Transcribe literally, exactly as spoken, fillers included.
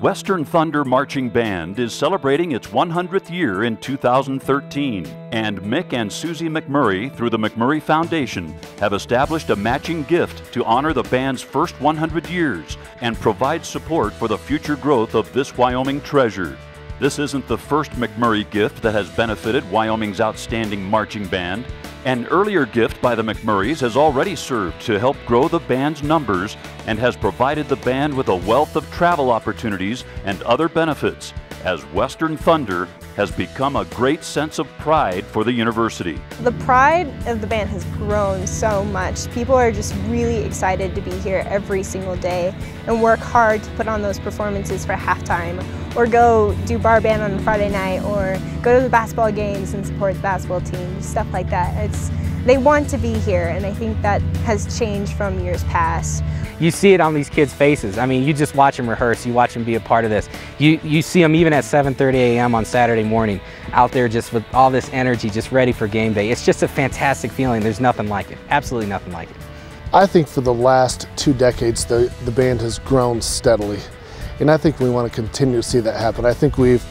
Western Thunder Marching Band is celebrating its one hundredth year in two thousand thirteen, and Mick and Susie McMurry, through the McMurry Foundation, have established a matching gift to honor the band's first one hundred years and provide support for the future growth of this Wyoming treasure. This isn't the first McMurry gift that has benefited Wyoming's outstanding marching band. An earlier gift by the McMurrys has already served to help grow the band's numbers and has provided the band with a wealth of travel opportunities and other benefits, as Western Thunder has become a great sense of pride for the university. The pride of the band has grown so much. People are just really excited to be here every single day and work hard to put on those performances for halftime, or go do bar band on Friday night, or go to the basketball games and support the basketball team, stuff like that. It's, they want to be here, and I think that has changed from years past. You see it on these kids' faces. I mean, you just watch them rehearse, you watch them be a part of this. You, you see them even at seven thirty a m on Saturday morning, out there just with all this energy, just ready for game day. It's just a fantastic feeling. There's nothing like it, absolutely nothing like it. I think for the last two decades, the, the band has grown steadily. And I think we want to continue to see that happen. I think we've